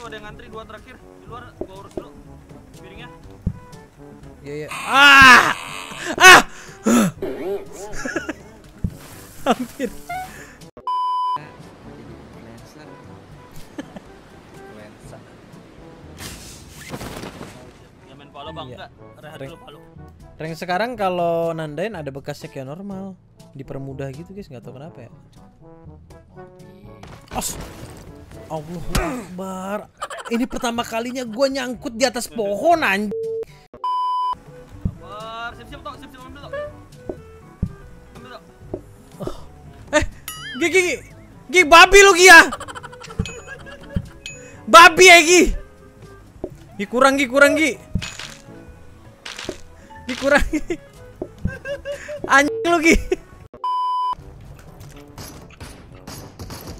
tuh ada yang ngantri 2 terakhir di luar, gua urus dulu piringnya. Iya iya. Ah! Ah! Hampir. Ya main palo bang, enggak rehat dulu palo. Rank sekarang kalau nandain ada bekasnya kayak normal, dipermudah gitu guys, nggak tahu kenapa ya. Os, Allahu Akbar. Ini pertama kalinya gue nyangkut di atas pohon anjing. Sabar, siap-siap tok, siap-siap ambil tok. Ambil tok. Eh, gigi babi lu Gia. Babi ya Gi. Gi kurang Gi, kurang Gi. Dikurangi anjing lu Gi.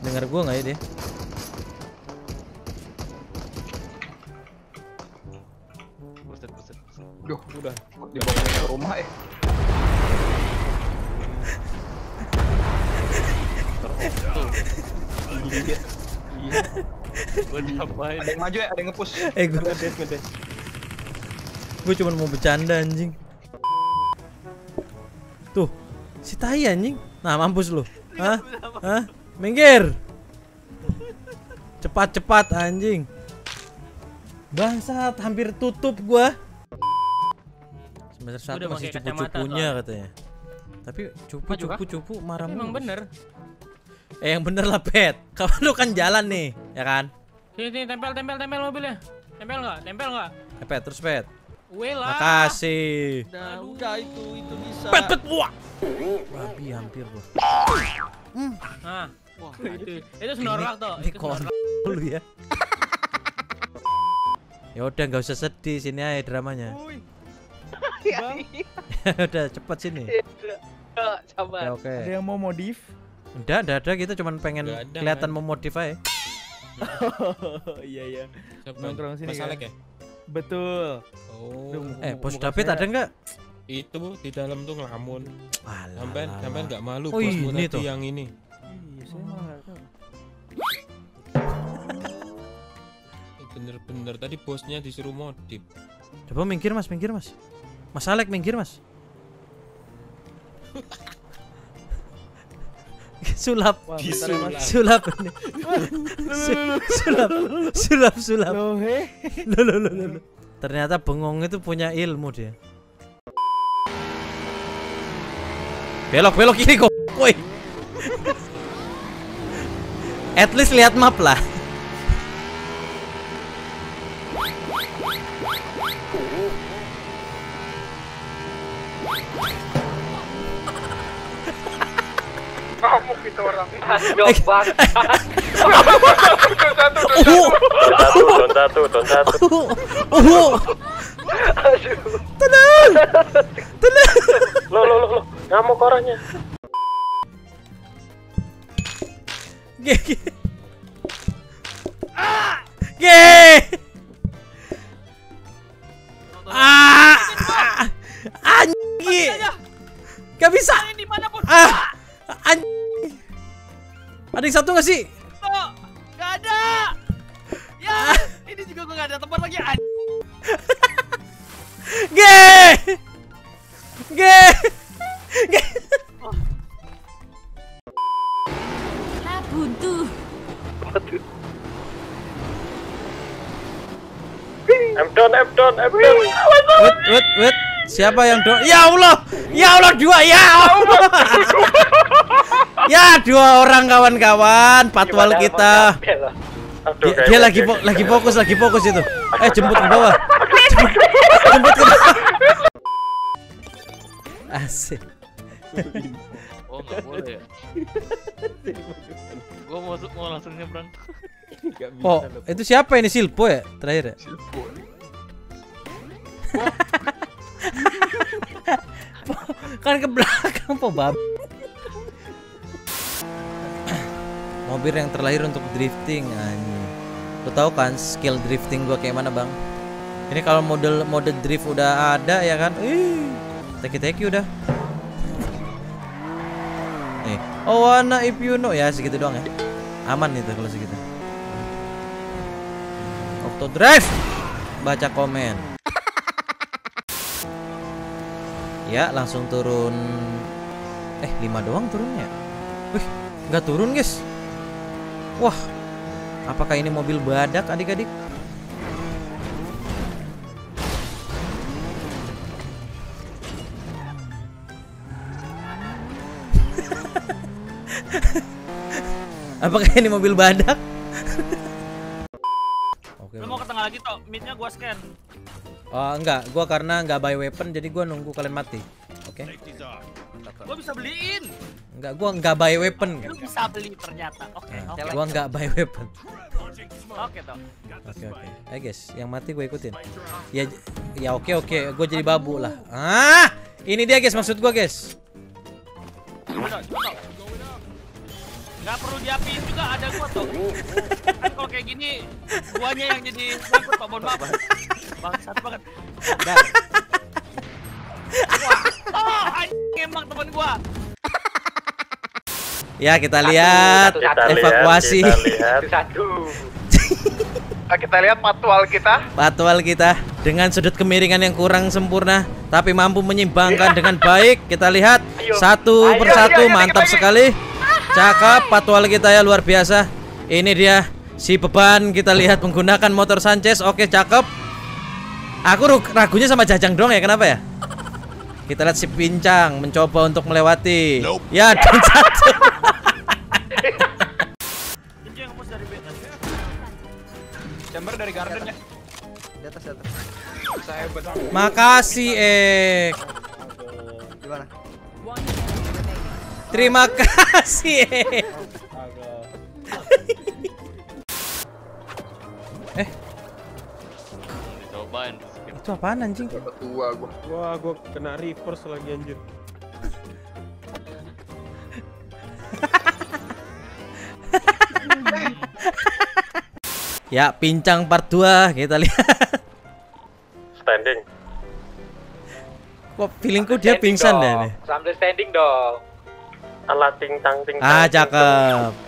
Dengar gua nggak ya dia? Buset. Duh, udah dibawa ke rumah eh. Iya. Gua ngapain? Ada yang maju ya, ada yang nge-push. Eh gua ngedes. Gue cuma mau bercanda anjing. Tuh, si tai anjing. Nah, mampus lu. Hah? Hah? Minggir. Cepat-cepat anjing. Bangsat, hampir tutup gua. Semester 1 masih cupu-cupunya katanya. Tapi cupu-cupu marah. Emang bener. Eh, yang bener lah, Pet. Kapan lu kan jalan nih, ya kan? Sini tempel mobilnya. Tempel enggak? Pet, terus Pet. Wela. Makasih. Nah, udah itu bisa. Pet wah. Babi hampir gua. Nah. Wah, itu senorak toh. Itu senorak dulu ya. Ya udah enggak usah sedih, sini aja dramanya. Udah cepet sini. Ya, oke. Ada yang mau modif? Udah kita cuman pengen kelihatan memodif aja. Iya. Nongkrong sini ya. Betul. Oh. Bos David ada nggak? Itu di dalam tuh ngelamun. Sampai nggak malu bosmu nanti tuh. Yang ini. Bener-bener tadi bosnya disuruh modif. Coba minggir mas. Mas Alek minggir mas. Sulap. Lo. Ternyata bengong itu punya ilmu dia. Belok kiri kok. Woi. At least lihat map lah. Kamu kita orang jombang. Don satu. Tenang. Lo. Ngamuk orangnya. Gak bisa. Ada yang satu gak sih? Gak ada. Ya, ini juga gue gak ada tempat lagi. Ge. Ah buntu. I'm done. Wait. Siapa yang dong? Ya Allah dua ya. Allah. Ya dua orang kawan-kawan patwal kita. Dia lagi fokus itu. Jemput ke bawah. Jemput ke bawah. Asik. Oh nggak boleh. Ya? Gua mau langsung nyebrang. Oh itu siapa ini Silpo ya terakhir ya? Silpo. Kan ke belakang po bab. Mobil yang terlahir untuk drifting anjing. Lo tau kan skill drifting gua kayak mana bang? Ini kalau model drift udah ada ya kan? Teki udah. Nih, oh wanna if you know ya segitu doang ya. Aman itu kalau segitu. Drive. Baca komen. Ya, langsung turun. 5 doang turunnya. Wih, nggak turun, guys. Wah. Apakah ini mobil badak, adik-adik? Apakah ini mobil badak? Lu mau ke tengah lagi, Tok? Mid-nya gua scan. Oh, enggak, gua karena nggak buy weapon, jadi gua nunggu kalian mati. Oke. Gua bisa beliin. Enggak, gua nggak buy weapon. Lu bisa beli ternyata. Oke. Gua nggak buy weapon. Oke, Tok. Oke. Ayo, guys, yang mati gua ikutin. Ya oke. Gua jadi babu lah. Ah, ini dia, guys, maksud gua, guys. Gak perlu diapiin juga, ada gua, Tok. Kan kalau kayak gini, guanya yang jadi takut, Pak. Mohon maaf. Bangsat banget. Udah. Wah, anjing, emang temen gua. Ya, kita lihat evakuasi. Kita lihat patwal kita. Patwal kita dengan sudut kemiringan yang kurang sempurna, tapi mampu menyimbangkan dengan baik. Kita lihat satu persatu, mantap sekali. Cakap patwal kita, ya, luar biasa. Ini dia si beban, kita lihat menggunakan motor Sanchez. Oke, cakep. Aku ragunya sama Jajang dong, ya, kenapa ya? Kita lihat si Pincang mencoba untuk melewati. Nope. Ya, dan satu. Chamber dari garden, ya. Di atas, di atas. Makasih, Gimana? Terima kasih. Cobain. Itu apaan, anjing? Tua gua. Wah, gua kena reverse lagi, anjir. Ya, Pincang part 2 kita lihat. Standing. Kok feelingku dia pingsan deh nih. Sambil standing dong. Ting tang ting. Ah, cakep.